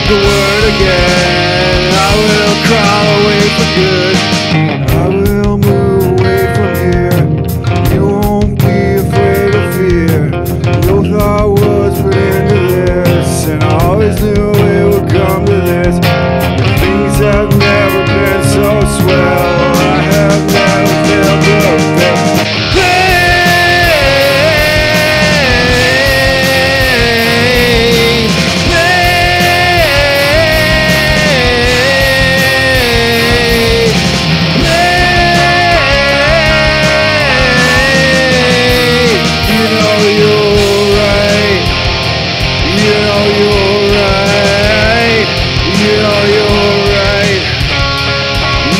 The word again, I will crawl away for good. I will move away from here. You won't be afraid of fear. Both our worlds were into this, and I always knew it would come to this. Things have never been so swell. I have never felt perfect.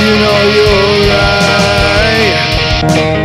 You know you're right.